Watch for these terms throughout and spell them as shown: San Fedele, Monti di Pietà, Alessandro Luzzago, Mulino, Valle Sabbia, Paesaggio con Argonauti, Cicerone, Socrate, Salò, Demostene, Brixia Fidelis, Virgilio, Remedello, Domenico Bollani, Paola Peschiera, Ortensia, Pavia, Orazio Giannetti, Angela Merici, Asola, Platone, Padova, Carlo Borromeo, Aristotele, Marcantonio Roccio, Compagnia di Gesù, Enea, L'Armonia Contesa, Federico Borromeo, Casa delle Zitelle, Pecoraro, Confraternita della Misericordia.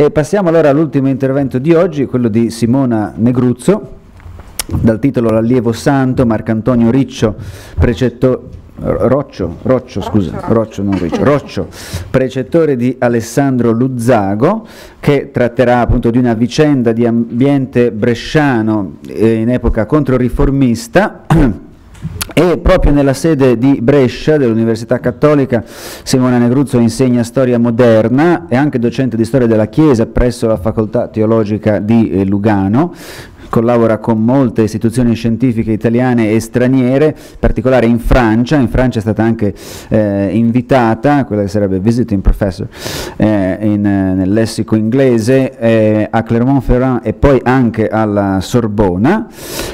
E passiamo allora all'ultimo intervento di oggi, quello di Simona Negruzzo, dal titolo L'allievo santo Marcantonio Roccio, precettore di Alessandro Luzzago, che tratterà appunto di una vicenda di ambiente bresciano in epoca controriformista. E proprio nella sede di Brescia dell'Università Cattolica Simona Negruzzo insegna storia moderna, è anche docente di storia della Chiesa presso la Facoltà Teologica di Lugano, collabora con molte istituzioni scientifiche italiane e straniere, in particolare in Francia. In Francia è stata anche invitata, quella che sarebbe visiting professor nel lessico inglese, a Clermont-Ferrand e poi anche alla Sorbona,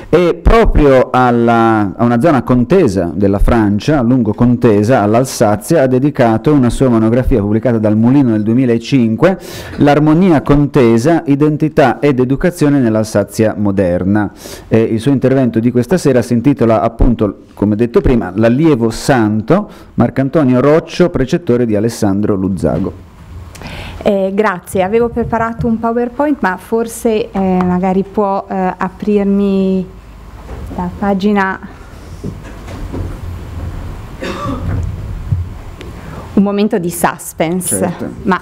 e proprio a una zona contesa della Francia, a lungo contesa, all'Alsazia, ha dedicato una sua monografia pubblicata dal Mulino nel 2005, L'Armonia Contesa, identità ed educazione nell'Alsazia moderna. Il suo intervento di questa sera si intitola appunto, come detto prima, L'allievo santo Marcantonio Roccio, precettore di Alessandro Luzzago. Grazie, avevo preparato un PowerPoint, ma forse magari può aprirmi la pagina un momento di suspense, certo. Ma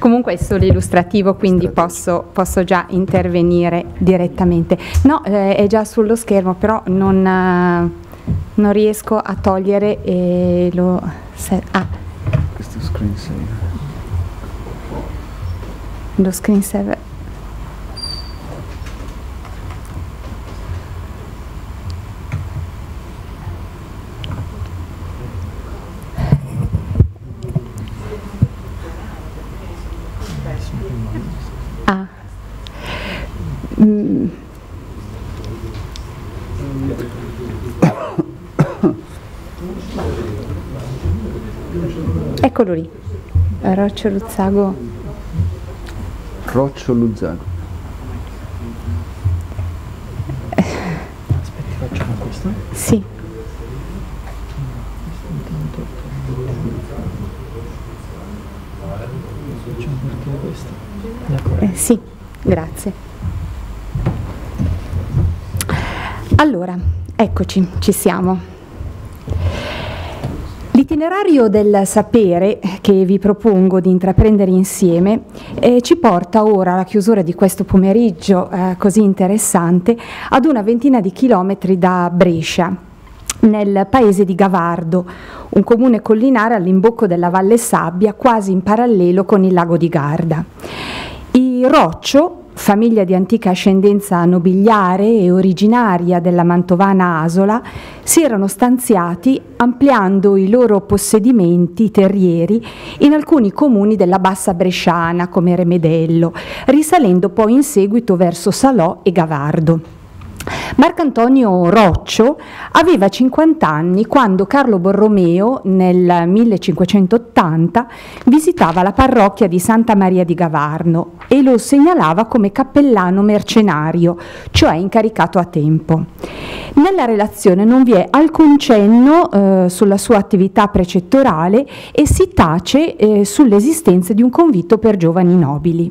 comunque è solo illustrativo, quindi posso già intervenire direttamente. No, è già sullo schermo, però non riesco a togliere questo screensaver. Lo screensaver. Eccolo lì, Roccio Luzzago. Aspetti, facciamo questo? Sì. Facciamo partire questo? Sì, grazie. Allora, eccoci, ci siamo. L'itinerario del sapere che vi propongo di intraprendere insieme ci porta ora, alla chiusura di questo pomeriggio così interessante, ad una ventina di chilometri da Brescia, nel paese di Gavardo, un comune collinare all'imbocco della Valle Sabbia, quasi in parallelo con il lago di Garda. I Roccio, famiglia di antica ascendenza nobiliare e originaria della mantovana Asola, si erano stanziati ampliando i loro possedimenti terrieri in alcuni comuni della bassa bresciana come Remedello, risalendo poi in seguito verso Salò e Gavardo. Marcantonio Roccio aveva 50 anni quando Carlo Borromeo nel 1580 visitava la parrocchia di Santa Maria di Gavardo e lo segnalava come cappellano mercenario, cioè incaricato a tempo. Nella relazione non vi è alcun cenno sulla sua attività precettorale e si tace sull'esistenza di un convitto per giovani nobili.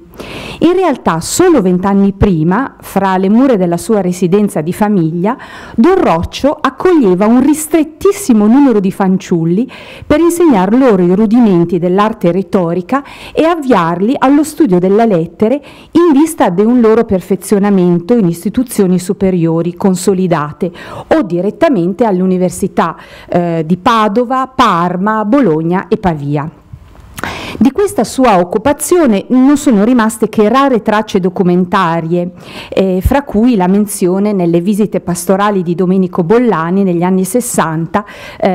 In realtà solo 20 anni prima, fra le mura della sua residenza di famiglia, Don Roccio accoglieva un ristrettissimo numero di fanciulli per insegnar loro i rudimenti dell'arte retorica e avviarli allo studio della lettere in vista di un loro perfezionamento in istituzioni superiori consolidate o direttamente all'università di Padova, Parma, Bologna e Pavia. Di questa sua occupazione non sono rimaste che rare tracce documentarie, fra cui la menzione nelle visite pastorali di Domenico Bollani negli anni 60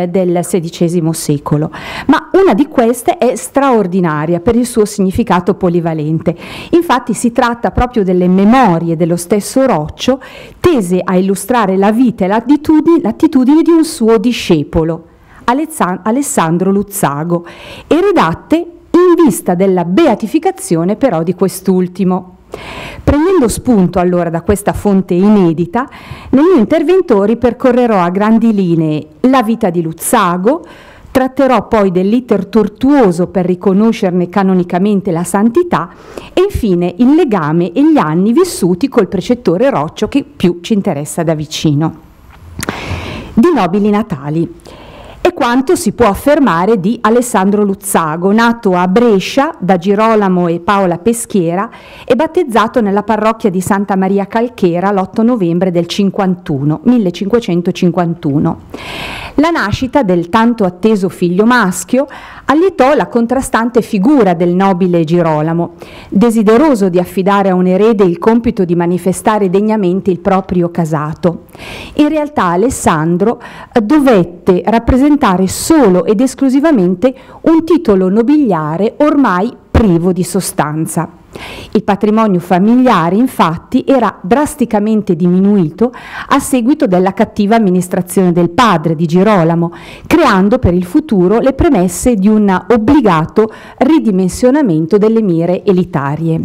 del XVI secolo, ma una di queste è straordinaria per il suo significato polivalente. Infatti si tratta proprio delle memorie dello stesso Roccio, tese a illustrare la vita e l'attitudine di un suo discepolo, Alessandro Luzzago, e redatte in vista della beatificazione però di quest'ultimo. Prendendo spunto allora da questa fonte inedita, nel mio intervento ripercorrerò a grandi linee la vita di Luzzago, tratterò poi dell'iter tortuoso per riconoscerne canonicamente la santità e infine il legame e gli anni vissuti col precettore Roccio che più ci interessa da vicino. Di nobili natali. È quanto si può affermare di Alessandro Luzzago, nato a Brescia da Girolamo e Paola Peschiera e battezzato nella parrocchia di Santa Maria Calchera l'8 novembre del 1551. La nascita del tanto atteso figlio maschio allietò la contrastante figura del nobile Girolamo, desideroso di affidare a un erede il compito di manifestare degnamente il proprio casato. In realtà Alessandro dovette rappresentare solo ed esclusivamente un titolo nobiliare ormai privo di sostanza. Il patrimonio familiare, infatti, era drasticamente diminuito a seguito della cattiva amministrazione del padre di Girolamo, creando per il futuro le premesse di un obbligato ridimensionamento delle mire elitarie.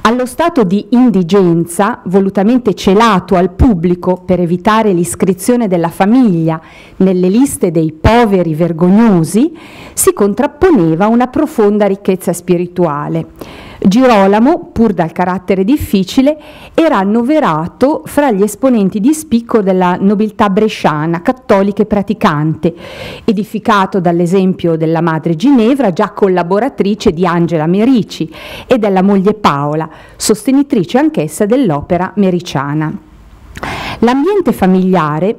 Allo stato di indigenza, volutamente celato al pubblico per evitare l'iscrizione della famiglia nelle liste dei poveri vergognosi, si contrapponeva una profonda ricchezza spirituale. Girolamo, pur dal carattere difficile, era annoverato fra gli esponenti di spicco della nobiltà bresciana, cattolica e praticante, edificato dall'esempio della madre Ginevra, già collaboratrice di Angela Merici, e della moglie Paola, sostenitrice anch'essa dell'opera mericiana. L'ambiente familiare,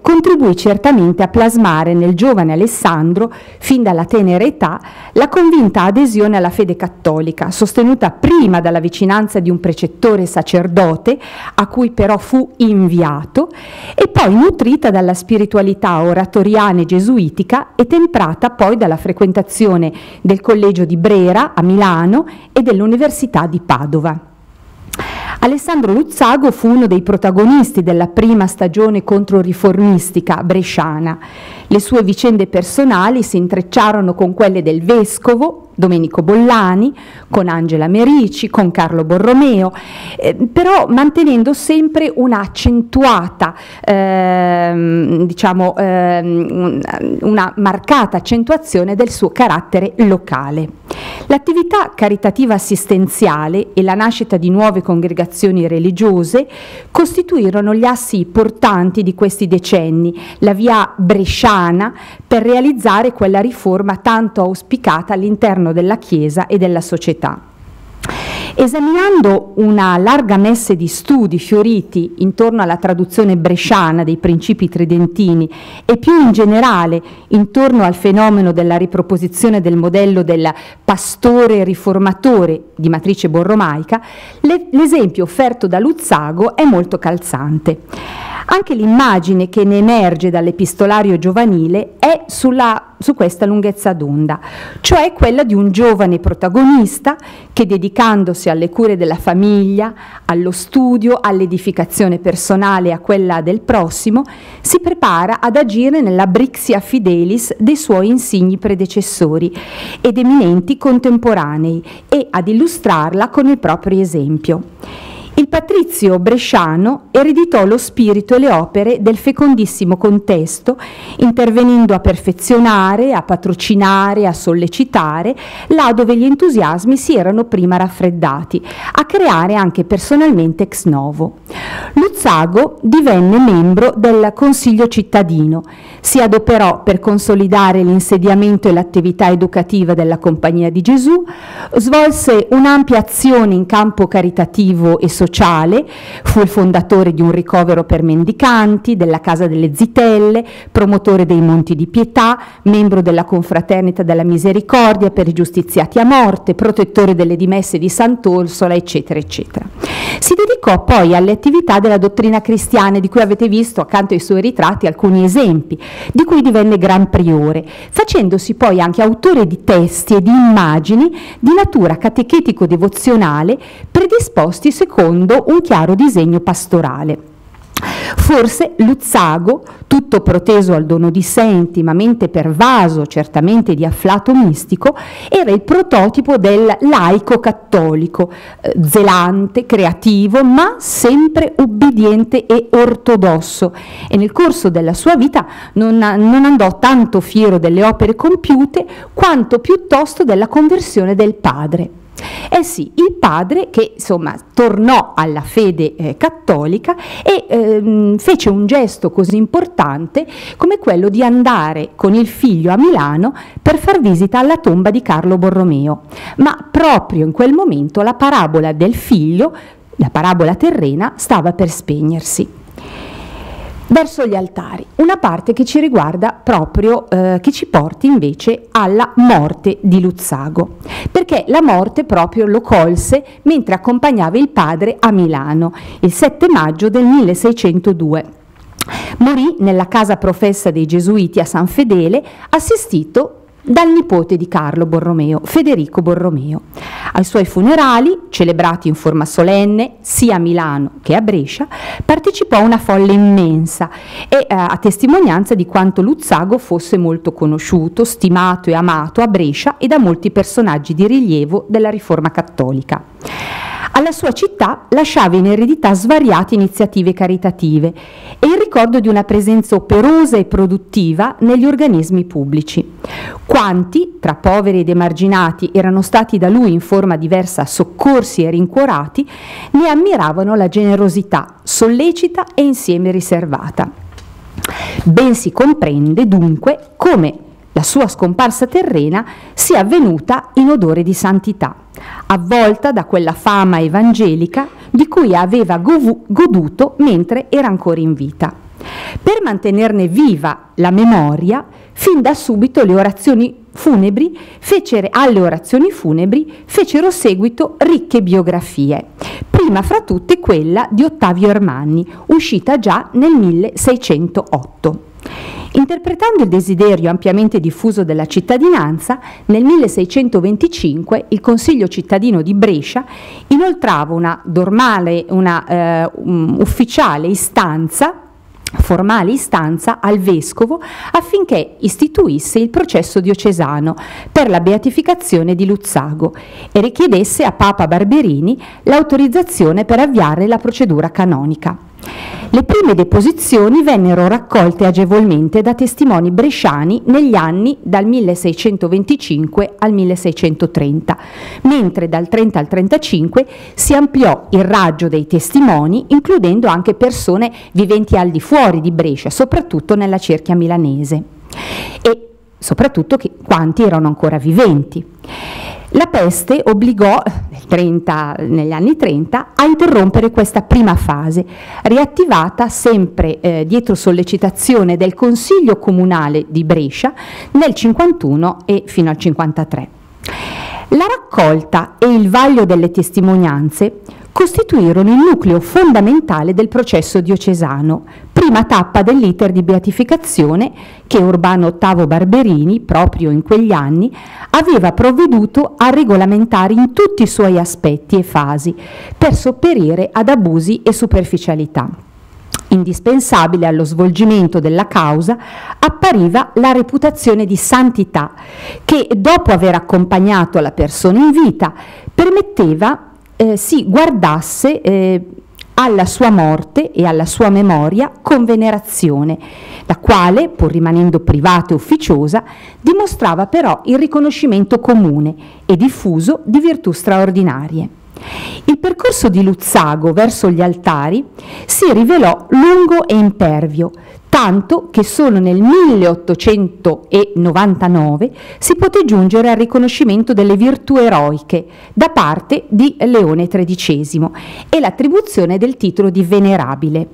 contribuì certamente a plasmare nel giovane Alessandro, fin dalla tenera età, la convinta adesione alla fede cattolica, sostenuta prima dalla vicinanza di un precettore sacerdote, a cui però fu inviato, e poi nutrita dalla spiritualità oratoriana e gesuitica e temprata poi dalla frequentazione del Collegio di Brera a Milano e dell'Università di Padova. Alessandro Luzzago fu uno dei protagonisti della prima stagione controriformistica bresciana. Le sue vicende personali si intrecciarono con quelle del vescovo Domenico Bollani, con Angela Merici, con Carlo Borromeo, però mantenendo sempre un'accentuata, una marcata accentuazione del suo carattere locale. L'attività caritativa assistenziale e la nascita di nuove congregazioni religiose costituirono gli assi portanti di questi decenni, la via bresciana per realizzare quella riforma tanto auspicata all'interno della Chiesa e della società. Esaminando una larga messe di studi fioriti intorno alla traduzione bresciana dei principi tridentini e più in generale intorno al fenomeno della riproposizione del modello del pastore riformatore di matrice borromaica, l'esempio offerto da Luzzago è molto calzante. Anche l'immagine che ne emerge dall'epistolario giovanile è su questa lunghezza d'onda, cioè quella di un giovane protagonista che, dedicandosi alle cure della famiglia, allo studio, all'edificazione personale e a quella del prossimo, si prepara ad agire nella Brixia Fidelis dei suoi insigni predecessori ed eminenti contemporanei e ad illustrarla con il proprio esempio. Il patrizio bresciano ereditò lo spirito e le opere del fecondissimo contesto, intervenendo a perfezionare, a patrocinare, a sollecitare, là dove gli entusiasmi si erano prima raffreddati, a creare anche personalmente ex novo. Luzzago divenne membro del Consiglio cittadino, si adoperò per consolidare l'insediamento e l'attività educativa della Compagnia di Gesù, svolse un'ampia azione in campo caritativo e sociale, fu il fondatore di un ricovero per mendicanti, della Casa delle Zitelle, promotore dei Monti di Pietà, membro della Confraternita della Misericordia per i giustiziati a morte, protettore delle dimesse di Sant'Orsola, eccetera, eccetera. Si dedicò poi alle attività della dottrina cristiana, di cui avete visto accanto ai suoi ritratti alcuni esempi, di cui divenne gran priore, facendosi poi anche autore di testi e di immagini di natura catechetico-devozionale predisposti secondo un chiaro disegno pastorale. Forse Luzzago, tutto proteso al dono di sé, intimamente pervaso certamente di afflato mistico, era il prototipo del laico cattolico, zelante, creativo, ma sempre ubbidiente e ortodosso, e nel corso della sua vita non andò tanto fiero delle opere compiute quanto piuttosto della conversione del padre. Eh sì, il padre che insomma tornò alla fede cattolica e fece un gesto così importante come quello di andare con il figlio a Milano per far visita alla tomba di Carlo Borromeo, ma proprio in quel momento la parabola del figlio, la parabola terrena, stava per spegnersi. Verso gli altari, una parte che ci riguarda proprio, che ci porti invece alla morte di Luzzago, perché la morte proprio lo colse mentre accompagnava il padre a Milano, il 7 maggio del 1602. Morì nella casa professa dei Gesuiti a San Fedele, assistito dal nipote di Carlo Borromeo, Federico Borromeo. Ai suoi funerali, celebrati in forma solenne sia a Milano che a Brescia, partecipò una folla immensa e a testimonianza di quanto Luzzago fosse molto conosciuto, stimato e amato a Brescia e da molti personaggi di rilievo della Riforma cattolica. Alla sua città lasciava in eredità svariate iniziative caritative e il ricordo di una presenza operosa e produttiva negli organismi pubblici. Quanti, tra poveri ed emarginati, erano stati da lui in forma diversa soccorsi e rincuorati, ne ammiravano la generosità sollecita e insieme riservata. Ben si comprende dunque come la sua scomparsa terrena sia avvenuta in odore di santità, avvolta da quella fama evangelica di cui aveva goduto mentre era ancora in vita. Per mantenerne viva la memoria, fin da subito alle orazioni funebri fecero seguito ricche biografie, prima fra tutte quella di Ottavio Ermanni, uscita già nel 1608. Interpretando il desiderio ampiamente diffuso della cittadinanza, nel 1625 il Consiglio cittadino di Brescia inoltrava una formale istanza al Vescovo affinché istituisse il processo diocesano per la beatificazione di Luzzago e richiedesse a Papa Barberini l'autorizzazione per avviare la procedura canonica. Le prime deposizioni vennero raccolte agevolmente da testimoni bresciani negli anni dal 1625 al 1630, mentre dal 30 al 35 si ampliò il raggio dei testimoni, includendo anche persone viventi al di fuori di Brescia, soprattutto nella cerchia milanese, e soprattutto quanti erano ancora viventi. La peste obbligò, negli anni 30, a interrompere questa prima fase, riattivata sempre dietro sollecitazione del Consiglio Comunale di Brescia nel 51 e fino al 53. La raccolta e il vaglio delle testimonianze costituirono il nucleo fondamentale del processo diocesano, prima tappa dell'iter di beatificazione che Urbano VIII Barberini, proprio in quegli anni, aveva provveduto a regolamentare in tutti i suoi aspetti e fasi, per sopperire ad abusi e superficialità. Indispensabile allo svolgimento della causa appariva la reputazione di santità, che dopo aver accompagnato la persona in vita permetteva si guardasse alla sua morte e alla sua memoria con venerazione, la quale, pur rimanendo privata e ufficiosa, dimostrava però il riconoscimento comune e diffuso di virtù straordinarie. Il percorso di Luzzago verso gli altari si rivelò lungo e impervio, tanto che solo nel 1899 si poté giungere al riconoscimento delle virtù eroiche da parte di Leone XIII e l'attribuzione del titolo di venerabile.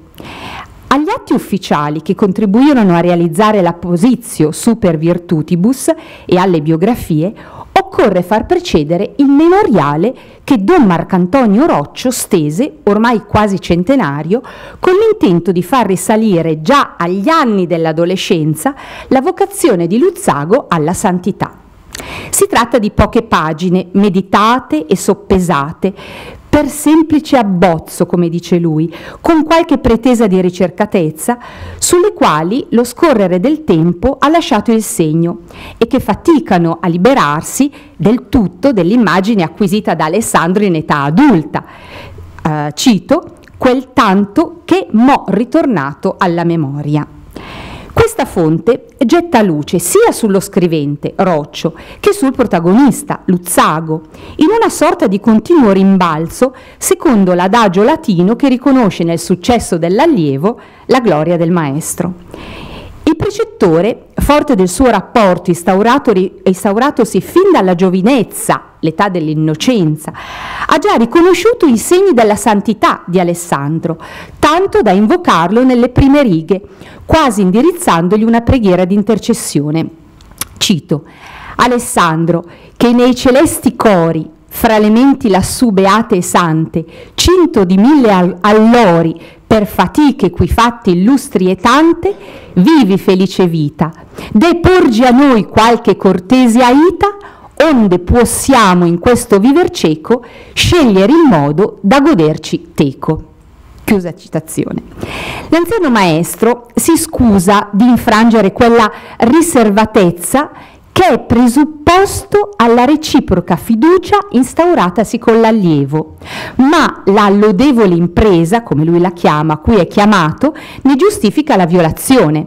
Agli atti ufficiali che contribuirono a realizzare l'apposizio super virtutibus e alle biografie occorre far precedere il memoriale che Don Marcantonio Roccio stese, ormai quasi centenario, con l'intento di far risalire già agli anni dell'adolescenza la vocazione di Luzzago alla santità. Si tratta di poche pagine meditate e soppesate, per semplice abbozzo, come dice lui, con qualche pretesa di ricercatezza, sulle quali lo scorrere del tempo ha lasciato il segno e che faticano a liberarsi del tutto dell'immagine acquisita da Alessandro in età adulta. Cito, quel tanto che m'ho ritornato alla memoria. Questa fonte getta luce sia sullo scrivente, Roccio, che sul protagonista, Luzzago, in una sorta di continuo rimbalzo secondo l'adagio latino che riconosce nel successo dell'allievo la gloria del maestro. Il precettore, forte del suo rapporto instauratosi fin dalla giovinezza, l'età dell'innocenza, ha già riconosciuto i segni della santità di Alessandro, tanto da invocarlo nelle prime righe, quasi indirizzandogli una preghiera di intercessione. Cito, Alessandro, che nei celesti cori, fra le menti lassù beate e sante, cinto di mille allori, per fatiche qui fatti illustri e tante, vivi felice vita, deporgi a noi qualche cortese aita, onde possiamo in questo viver cieco scegliere il modo da goderci teco. Chiusa citazione. L'anziano maestro si scusa di infrangere quella riservatezza che è presupposto alla reciproca fiducia instauratasi con l'allievo, ma la lodevole impresa, come lui la chiama, a cui è chiamato, ne giustifica la violazione.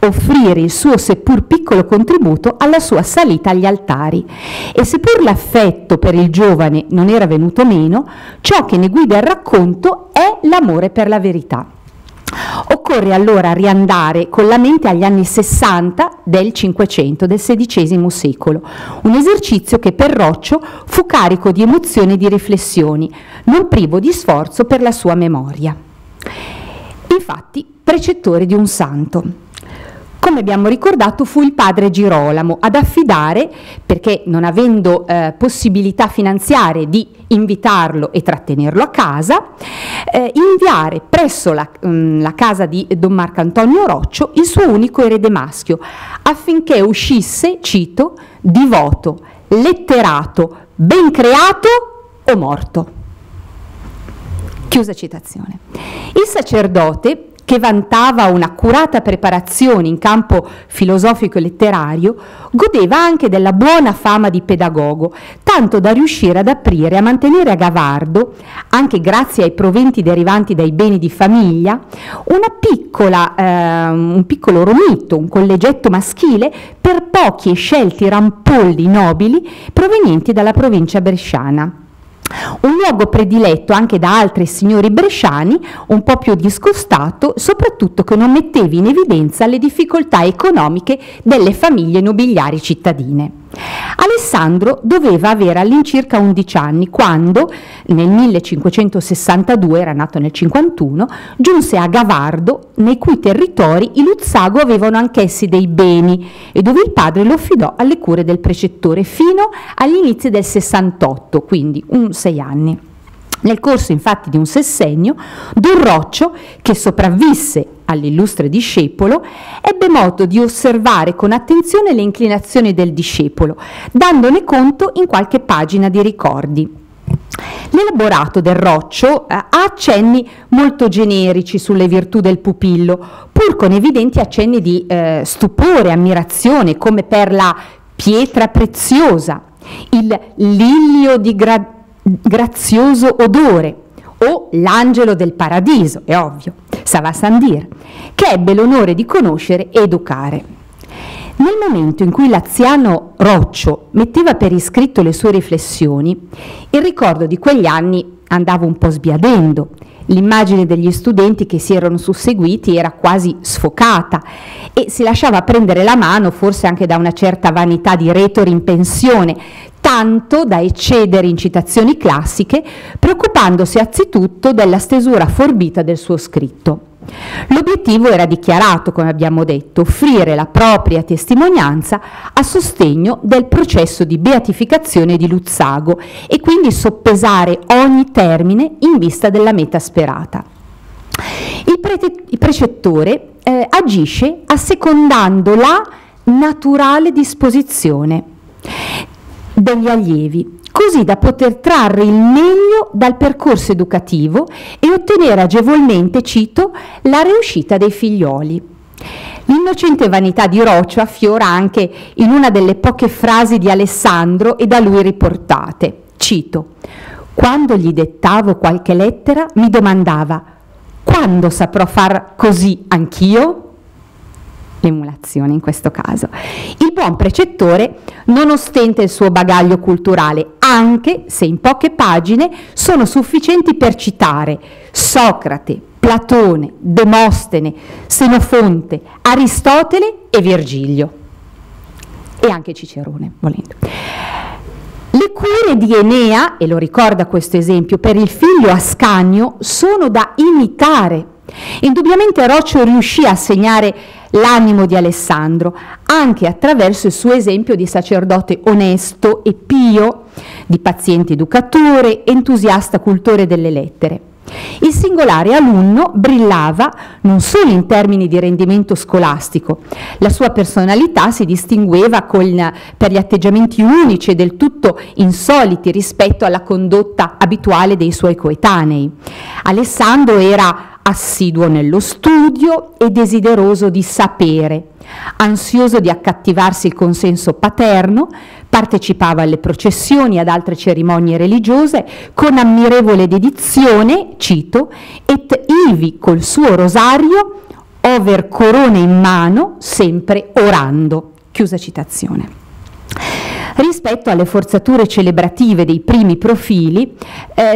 Offrire il suo seppur piccolo contributo alla sua salita agli altari e seppur l'affetto per il giovane non era venuto meno, ciò che ne guida il racconto è l'amore per la verità. Occorre allora riandare con la mente agli anni 60 del Cinquecento, del XVI secolo, un esercizio che per Roccio fu carico di emozioni e di riflessioni, non privo di sforzo per la sua memoria. Infatti, precettore di un santo. Come abbiamo ricordato, fu il padre Girolamo ad affidare, perché non avendo possibilità finanziarie di invitarlo e trattenerlo a casa, inviare presso la casa di Don Marcantonio Roccio il suo unico erede maschio, affinché uscisse, cito, divoto, letterato, ben creato o morto. Chiusa citazione. Il sacerdote, che vantava un'accurata preparazione in campo filosofico e letterario, godeva anche della buona fama di pedagogo, tanto da riuscire ad aprire e a mantenere a Gavardo, anche grazie ai proventi derivanti dai beni di famiglia, un piccolo romito, un collegetto maschile per pochi e scelti rampolli nobili provenienti dalla provincia bresciana. Un luogo prediletto anche da altri signori bresciani, un po' più discostato, soprattutto che non metteva in evidenza le difficoltà economiche delle famiglie nobiliari cittadine. Alessandro doveva avere all'incirca 11 anni quando, nel 1562, era nato nel 51, giunse a Gavardo, nei cui territori i Luzzago avevano anch'essi dei beni e dove il padre lo affidò alle cure del precettore fino agli inizi del 68, quindi 6 anni. Nel corso infatti di un sessennio, Don Roccio, che sopravvisse all'illustre discepolo, ebbe modo di osservare con attenzione le inclinazioni del discepolo, dandone conto in qualche pagina di ricordi. L'elaborato del Roccio ha accenni molto generici sulle virtù del pupillo, pur con evidenti accenni di stupore, ammirazione, come per la pietra preziosa, il lilio di grazioso odore o l'angelo del paradiso, è ovvio, Savasandir, che ebbe l'onore di conoscere e educare. Nel momento in cui l'anziano Roccio metteva per iscritto le sue riflessioni, il ricordo di quegli anni andava un po' sbiadendo, l'immagine degli studenti che si erano susseguiti era quasi sfocata e si lasciava prendere la mano forse anche da una certa vanità di retori in pensione, tanto da eccedere in citazioni classiche, preoccupandosi anzitutto della stesura forbita del suo scritto. L'obiettivo era dichiarato, come abbiamo detto, offrire la propria testimonianza a sostegno del processo di beatificazione di Luzzago e quindi soppesare ogni termine in vista della meta sperata. Il precettore agisce assecondando la naturale disposizione degli allievi, così da poter trarre il meglio dal percorso educativo e ottenere agevolmente, cito, la riuscita dei figlioli. L'innocente vanità di Roccio affiora anche in una delle poche frasi di Alessandro e da lui riportate. Cito, quando gli dettavo qualche lettera mi domandava, quando saprò far così anch'io? L'emulazione in questo caso. Il buon precettore non ostenta il suo bagaglio culturale, anche se in poche pagine sono sufficienti per citare Socrate, Platone, Demostene, Senofonte, Aristotele e Virgilio, e anche Cicerone, volendo. Le cure di Enea, e lo ricorda questo esempio, per il figlio Ascanio sono da imitare. Indubbiamente Roccio riuscì a segnare l'animo di Alessandro, anche attraverso il suo esempio di sacerdote onesto e pio, di paziente educatore, entusiasta cultore delle lettere. Il singolare alunno brillava non solo in termini di rendimento scolastico, la sua personalità si distingueva per gli atteggiamenti unici e del tutto insoliti rispetto alla condotta abituale dei suoi coetanei. Alessandro era assiduo nello studio e desideroso di sapere, ansioso di accattivarsi il consenso paterno, partecipava alle processioni e ad altre cerimonie religiose con ammirevole dedizione, cito, et ivi col suo rosario, over corone in mano, sempre orando. Chiusa citazione. Rispetto alle forzature celebrative dei primi profili,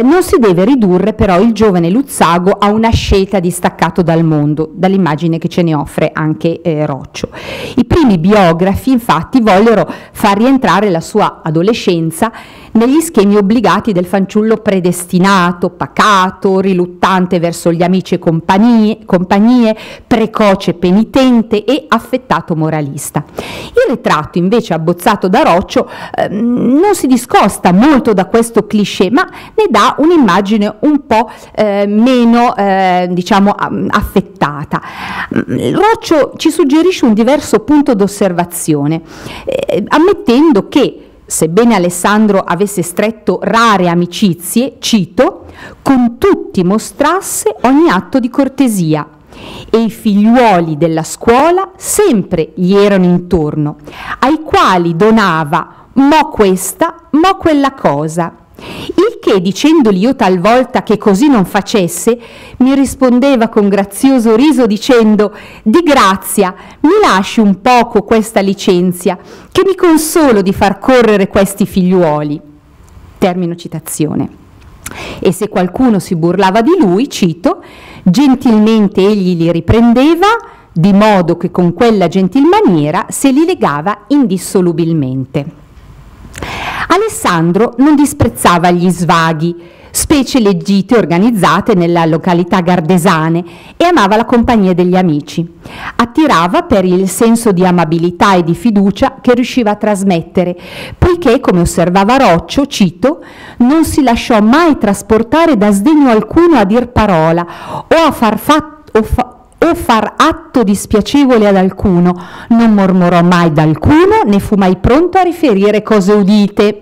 non si deve ridurre però il giovane Luzzago a una scelta distaccato dal mondo, dall'immagine che ce ne offre anche Roccio. I primi biografi infatti vollero far rientrare la sua adolescenza negli schemi obbligati del fanciullo predestinato, pacato, riluttante verso gli amici e compagnie, precoce penitente e affettato moralista. Il ritratto invece abbozzato da Roccio non si discosta molto da questo cliché, ma ne dà un'immagine un po' meno diciamo affettata. Roccio ci suggerisce un diverso punto d'osservazione, ammettendo che sebbene Alessandro avesse stretto rare amicizie, cito, con tutti mostrasse ogni atto di cortesia e i figliuoli della scuola sempre gli erano intorno, ai quali donava mo questa, mo quella cosa. Il che, dicendogli io talvolta che così non facesse, mi rispondeva con grazioso riso dicendo «Di grazia, mi lasci un poco questa licenzia, che mi consolo di far correre questi figliuoli». Termino citazione. E se qualcuno si burlava di lui, cito, «Gentilmente egli li riprendeva, di modo che con quella gentil maniera se li legava indissolubilmente». Alessandro non disprezzava gli svaghi, specie le gite organizzate nella località gardesane, e amava la compagnia degli amici. Attirava per il senso di amabilità e di fiducia che riusciva a trasmettere, poiché, come osservava Roccio, cito, non si lasciò mai trasportare da sdegno alcuno a dir parola o a far atto dispiacevole ad alcuno, non mormorò mai da alcuno, né fu mai pronto a riferire cose udite.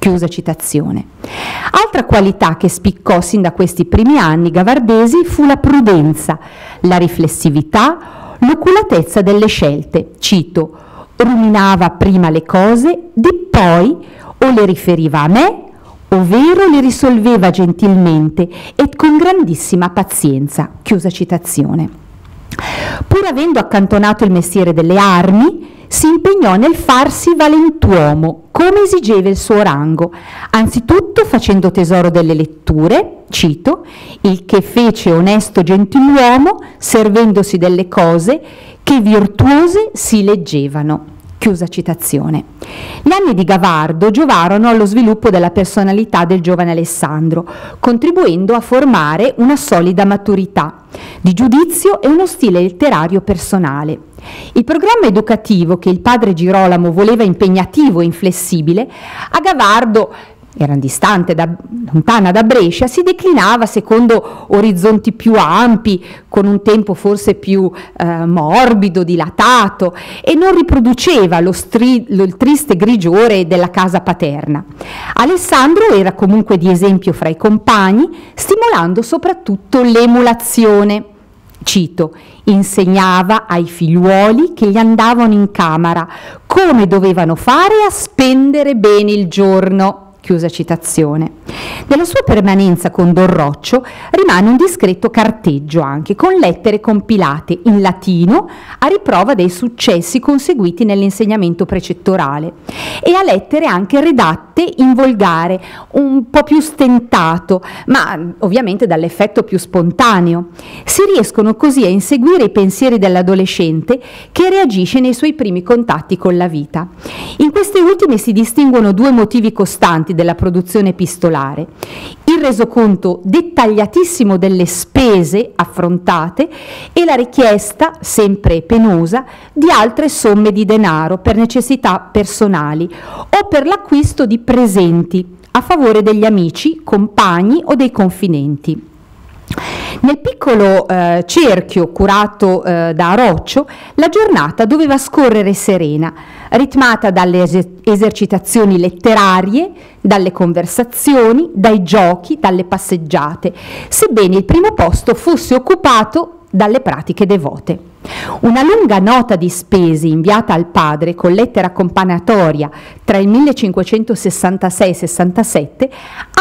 Chiusa citazione. Altra qualità che spiccò sin da questi primi anni gavardesi fu la prudenza, la riflessività, l'oculatezza delle scelte. Cito, ruminava prima le cose, di poi o le riferiva a me, ovvero le risolveva gentilmente e con grandissima pazienza. Chiusa citazione. Pur avendo accantonato il mestiere delle armi, si impegnò nel farsi valentuomo, come esigeva il suo rango, anzitutto facendo tesoro delle letture, cito, il che fece onesto gentiluomo, servendosi delle cose che virtuose si leggevano. Chiusa citazione. Gli anni di Gavardo giovarono allo sviluppo della personalità del giovane Alessandro, contribuendo a formare una solida maturità di giudizio e uno stile letterario personale. Il programma educativo che il padre Girolamo voleva impegnativo e inflessibile, a Gavardo era distante, lontana da Brescia, si declinava secondo orizzonti più ampi, con un tempo forse più morbido, dilatato, e non riproduceva il triste grigiore della casa paterna. Alessandro era comunque di esempio fra i compagni, stimolando soprattutto l'emulazione. Cito: insegnava ai figliuoli che gli andavano in camera come dovevano fare a spendere bene il giorno. Chiusa citazione. Della sua permanenza con Don Roccio rimane un discreto carteggio anche, con lettere compilate in latino a riprova dei successi conseguiti nell'insegnamento precettorale, e a lettere anche redatte in volgare, un po' più stentato, ma ovviamente dall'effetto più spontaneo. Si riescono così a inseguire i pensieri dell'adolescente che reagisce nei suoi primi contatti con la vita. In queste ultime si distinguono due motivi costanti della produzione epistolare: il resoconto dettagliatissimo delle spese affrontate e la richiesta, sempre penosa, di altre somme di denaro per necessità personali o per l'acquisto di presenti a favore degli amici, compagni o dei confidenti. Nel piccolo cerchio curato da Roccio, la giornata doveva scorrere serena, ritmata dalle esercitazioni letterarie, dalle conversazioni, dai giochi, dalle passeggiate, sebbene il primo posto fosse occupato dalle pratiche devote. Una lunga nota di spese inviata al padre con lettera accompagnatoria tra il 1566 e il 67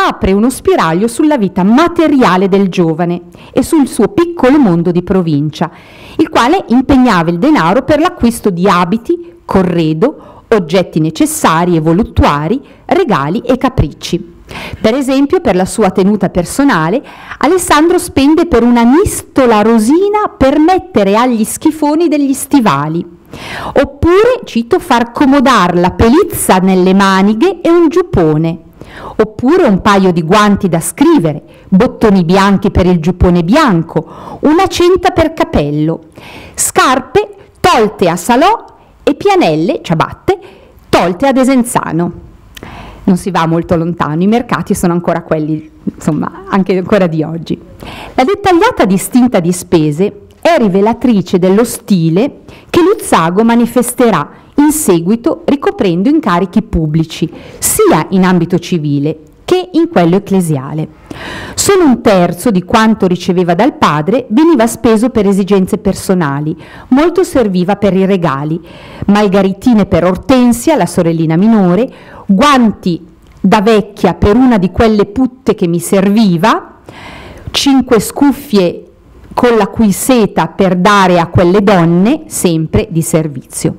apre uno spiraglio sulla vita materiale del giovane e sul suo piccolo mondo di provincia, il quale impegnava il denaro per l'acquisto di abiti, corredo, oggetti necessari e voluttuari, regali e capricci. Per esempio, per la sua tenuta personale, Alessandro spende per una mistola rosina per mettere agli schifoni degli stivali, oppure, cito, far comodar la pelizza nelle maniche e un giuppone, oppure un paio di guanti da scrivere, bottoni bianchi per il giuppone bianco, una centa per capello, scarpe tolte a Salò e pianelle, ciabatte, tolte ad Desenzano. Non si va molto lontano, i mercati sono ancora quelli, insomma, anche ancora di oggi. La dettagliata distinta di spese è rivelatrice dello stile che Luzzago manifesterà in seguito ricoprendo incarichi pubblici, sia in ambito civile che in quello ecclesiale. Solo un terzo di quanto riceveva dal padre veniva speso per esigenze personali, molto serviva per i regali, margaritine per Ortensia, la sorellina minore, guanti da vecchia per una di quelle putte che mi serviva, 5 scuffie con la cui seta per dare a quelle donne, sempre di servizio.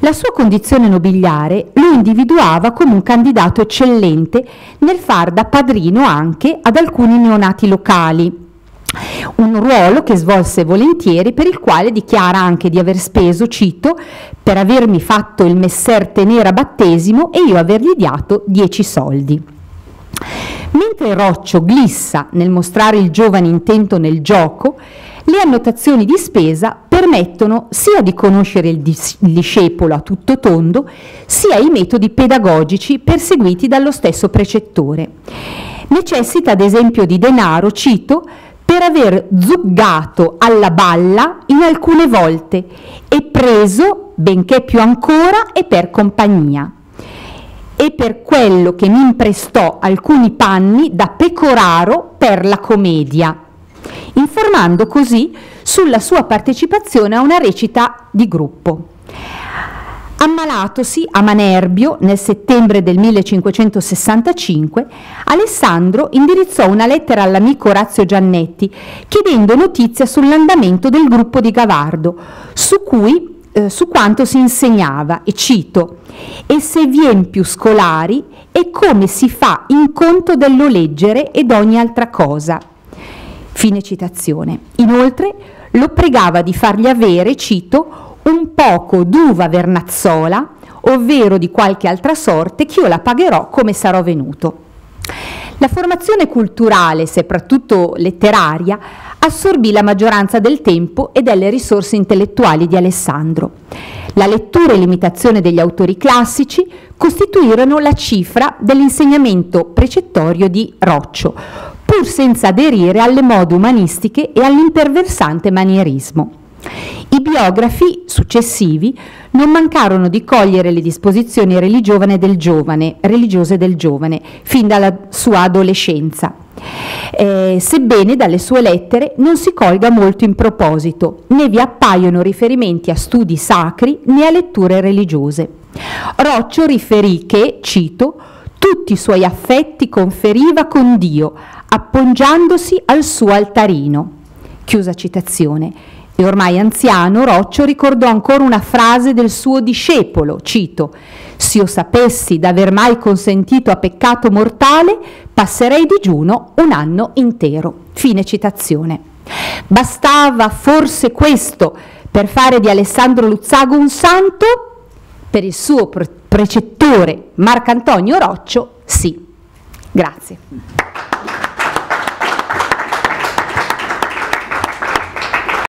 La sua condizione nobiliare lo individuava come un candidato eccellente nel far da padrino anche ad alcuni neonati locali, un ruolo che svolse volentieri, per il quale dichiara anche di aver speso, cito, per avermi fatto il messer tenere a battesimo e io avergli dato 10 soldi. Mentre Roccio glissa nel mostrare il giovane intento nel gioco, le annotazioni di spesa permettono sia di conoscere il discepolo a tutto tondo, sia i metodi pedagogici perseguiti dallo stesso precettore. Necessita ad esempio di denaro, cito, per aver zuggato alla balla in alcune volte e preso, benché più ancora, e per compagnia, e per quello che mi imprestò alcuni panni da pecoraro per la commedia, informando così sulla sua partecipazione a una recita di gruppo. Ammalatosi a Manerbio nel settembre del 1565, Alessandro indirizzò una lettera all'amico Orazio Giannetti chiedendo notizia sull'andamento del gruppo di Gavardo, su quanto si insegnava, e cito, e se vien più scolari e come si fa in conto dello leggere ed ogni altra cosa. Fine citazione. Inoltre lo pregava di fargli avere, cito, un poco d'uva vernazzola, ovvero di qualche altra sorte, che io la pagherò come sarò venuto. La formazione culturale, soprattutto letteraria, assorbì la maggioranza del tempo e delle risorse intellettuali di Alessandro. La lettura e l'imitazione degli autori classici costituirono la cifra dell'insegnamento precettorio di Roccio, pur senza aderire alle mode umanistiche e all'imperversante manierismo. I biografi successivi non mancarono di cogliere le disposizioni religiose del giovane, fin dalla sua adolescenza. Sebbene dalle sue lettere non si colga molto in proposito, né vi appaiono riferimenti a studi sacri né a letture religiose. Roccio riferì che, cito, tutti i suoi affetti conferiva con Dio, appoggiandosi al suo altarino. Chiusa citazione. E ormai anziano, Roccio ricordò ancora una frase del suo discepolo, cito, «S'io sapessi d'aver mai consentito a peccato mortale, passerei digiuno un anno intero». Fine citazione. Bastava forse questo per fare di Alessandro Luzzago un santo? Per il suo precettore Marcantonio Roccio, sì. Grazie.